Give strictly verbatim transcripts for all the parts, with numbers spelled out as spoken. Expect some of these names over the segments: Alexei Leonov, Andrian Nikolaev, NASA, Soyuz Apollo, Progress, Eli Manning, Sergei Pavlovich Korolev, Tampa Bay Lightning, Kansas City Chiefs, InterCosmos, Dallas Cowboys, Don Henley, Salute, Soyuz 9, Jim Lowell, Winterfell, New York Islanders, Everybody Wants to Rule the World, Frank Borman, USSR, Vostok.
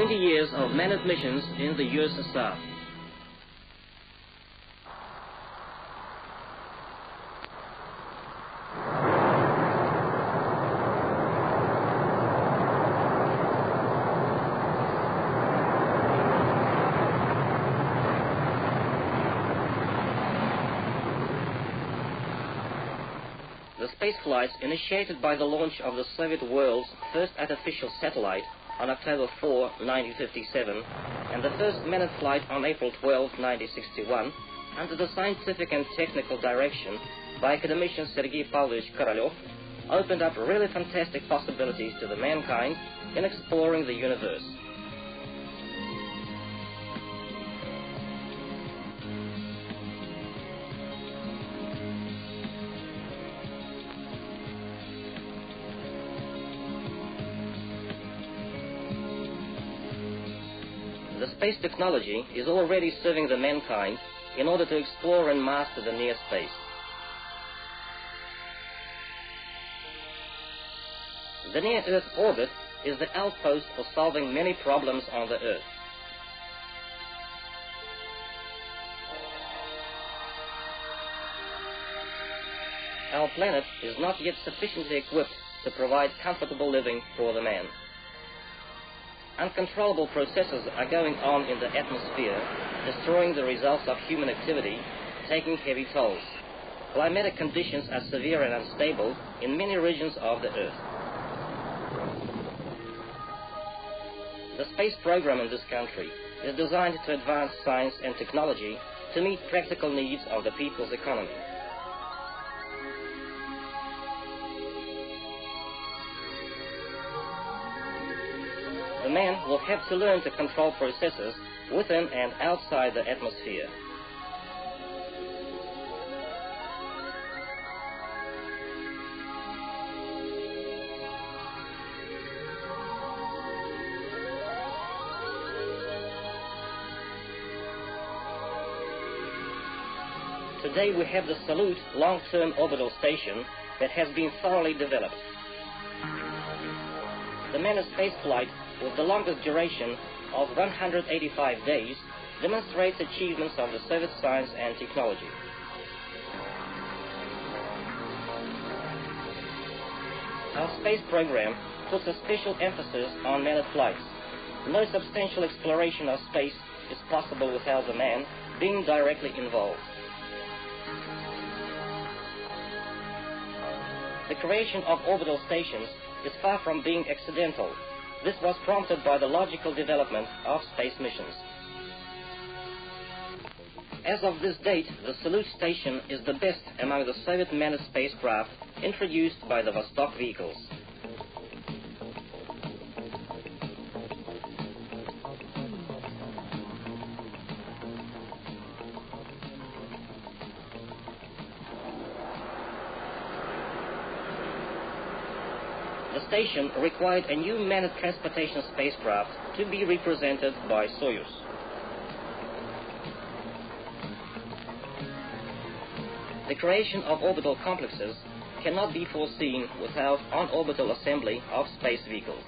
twenty years of manned missions in the U S S R. The space flights initiated by the launch of the Soviet world's first artificial satellite on October fourth, nineteen fifty-seven, and the first manned flight on April twelfth, nineteen sixty-one, under the scientific and technical direction by academician Sergei Pavlovich Korolev, opened up really fantastic possibilities to the mankind in exploring the universe. The space technology is already serving the mankind in order to explore and master the near space. The near-Earth orbit is the outpost for solving many problems on the Earth. Our planet is not yet sufficiently equipped to provide comfortable living for the man. Uncontrollable processes are going on in the atmosphere, destroying the results of human activity, taking heavy tolls. Climatic conditions are severe and unstable in many regions of the Earth. The space program in this country is designed to advance science and technology to meet practical needs of the people's economy. The man will have to learn to control processes within and outside the atmosphere. Today we have the Salute long-term orbital station that has been thoroughly developed. The manned spaceflight with the longest duration of one hundred eighty-five days, demonstrates achievements of the Soviet science and technology. Our space program puts a special emphasis on manned flights. No substantial exploration of space is possible without the man being directly involved. The creation of orbital stations is far from being accidental. This was prompted by the logical development of space missions. As of this date, the Salute station is the best among the Soviet manned spacecraft introduced by the Vostok vehicles. The station required a new manned transportation spacecraft to be represented by Soyuz. The creation of orbital complexes cannot be foreseen without on-orbital assembly of space vehicles.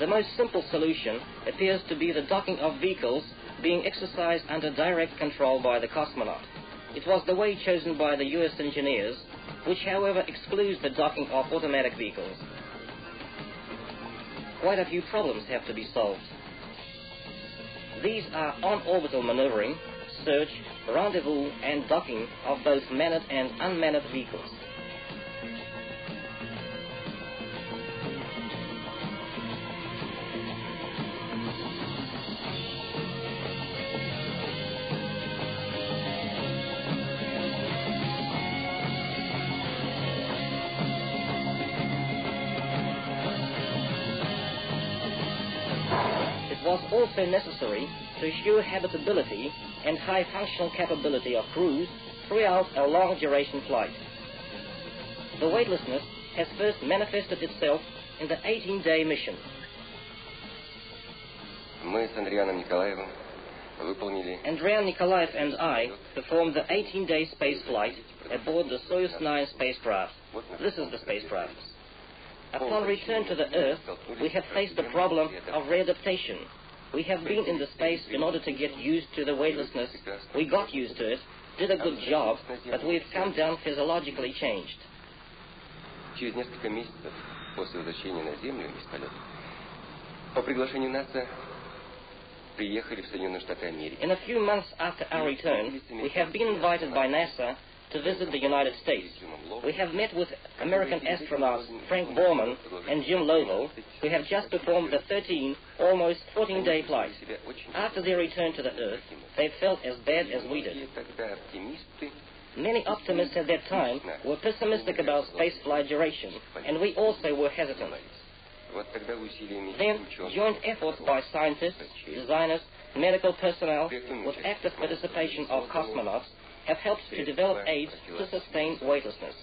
The most simple solution appears to be the docking of vehicles being exercised under direct control by the cosmonaut. It was the way chosen by the U S engineers, which, however, excludes the docking of automatic vehicles. Quite a few problems have to be solved. These are on-orbital maneuvering, search, rendezvous, and docking of both manned and unmanned vehicles. It was also necessary to ensure habitability and high functional capability of crews throughout a long-duration flight. The weightlessness has first manifested itself in the eighteen-day mission. Andrian Nikolaev and I performed the eighteen-day space flight aboard the Soyuz nine spacecraft. This is the spacecraft. Upon return to the Earth, we have faced the problem of readaptation. We have been in the space in order to get used to the weightlessness. We got used to it, did a good job, but we've come down physiologically changed. In a few months after our return, we have been invited by NASA to visit the United States. We have met with American astronauts Frank Borman and Jim Lowell, who have just performed a thirteen, almost fourteen-day flight. After their return to the Earth, they felt as bad as we did. Many optimists at that time were pessimistic about space flight duration, and we also were hesitant. Then, joint efforts by scientists, designers, medical personnel, with active participation of cosmonauts, have helped to develop aids to sustain weightlessness.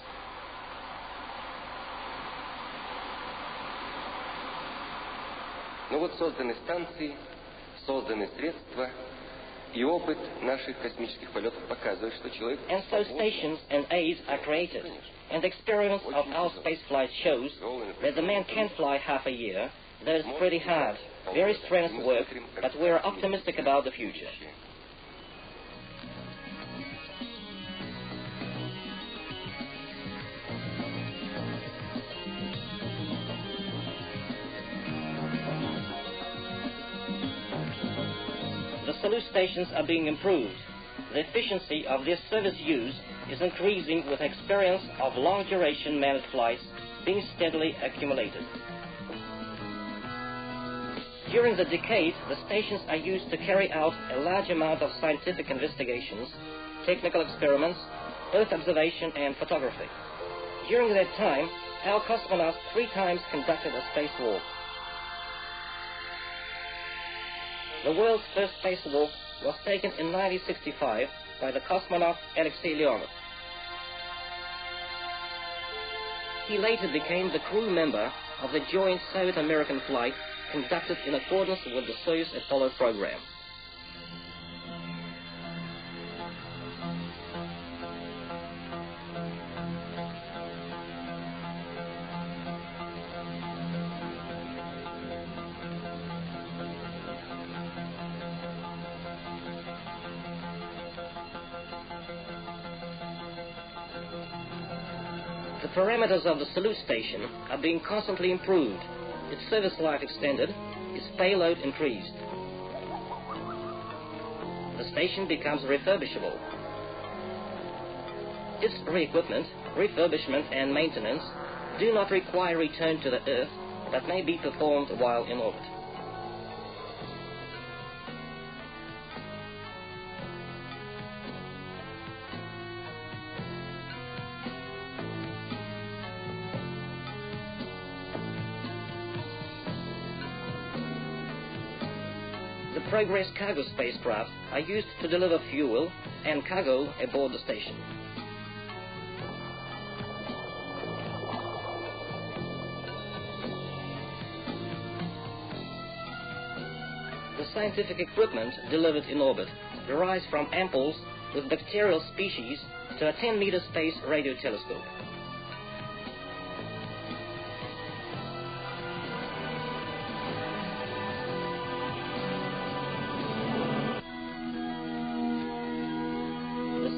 And so stations and aids are created, and the experience of our spaceflight shows that the man can fly half a year, though it's pretty hard, very strenuous work, but we're optimistic about the future. Salute stations are being improved. The efficiency of their service use is increasing with experience of long-duration manned flights being steadily accumulated. During the decade, the stations are used to carry out a large amount of scientific investigations, technical experiments, Earth observation and photography. During that time, our cosmonauts three times conducted a spacewalk. The world's first spacewalk was taken in nineteen sixty-five by the cosmonaut Alexei Leonov. He later became the crew member of the joint Soviet-American flight conducted in accordance with the Soyuz Apollo program. The parameters of the Salute station are being constantly improved, its service life extended, its payload increased. The station becomes refurbishable. Its re-equipment, refurbishment and maintenance do not require return to the Earth, but may be performed while in orbit. Progress cargo spacecraft are used to deliver fuel and cargo aboard the station. The scientific equipment delivered in orbit derives from ampules with bacterial species to a ten-meter space radio telescope.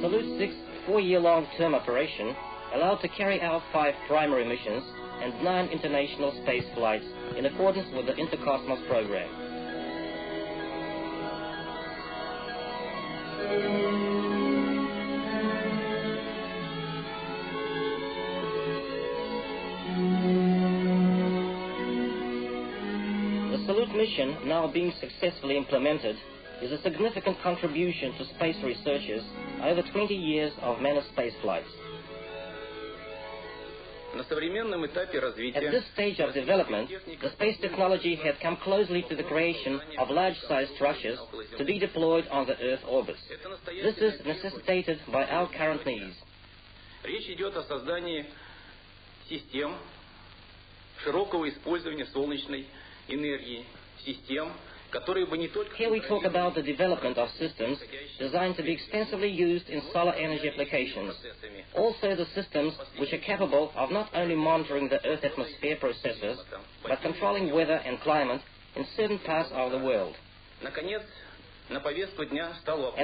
Salute six four-year-long term operation allowed to carry out five primary missions and nine international space flights in accordance with the InterCosmos program. The Salute mission, now being successfully implemented, is a significant contribution to space researchers over twenty years of manned space flights. At this stage of development, the space technology had come closely to the creation of large-sized structures to be deployed on the Earth orbits. This is necessitated by our current needs. Here we talk about the development of systems designed to be extensively used in solar energy applications. Also the systems which are capable of not only monitoring the Earth atmosphere processes, but controlling weather and climate in certain parts of the world. And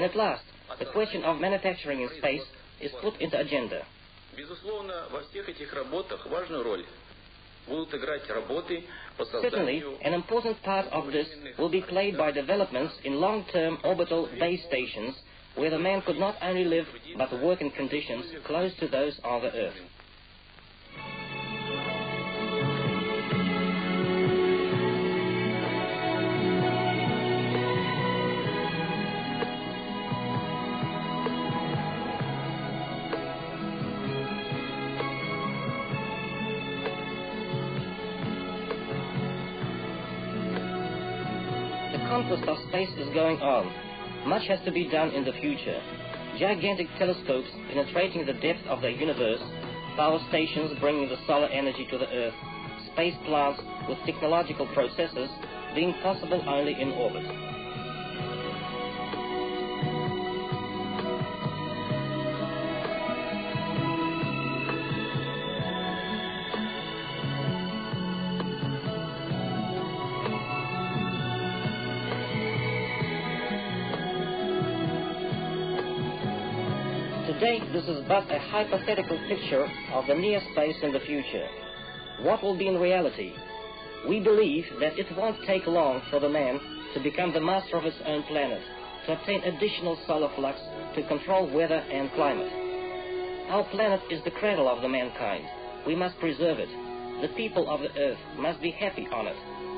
at last, the question of manufacturing in space is put into agenda. Certainly, an important part of this will be played by developments in long-term orbital base stations where the man could not only live but work in conditions close to those of the Earth. Of space is going on. Much has to be done in the future. Gigantic telescopes penetrating the depth of the universe, power stations bringing the solar energy to the Earth, space plants with technological processes being possible only in orbit. Today, this is but a hypothetical picture of the near space in the future. What will be in reality? We believe that it won't take long for the man to become the master of his own planet, to obtain additional solar flux, to control weather and climate. Our planet is the cradle of the mankind. We must preserve it. The people of the Earth must be happy on it.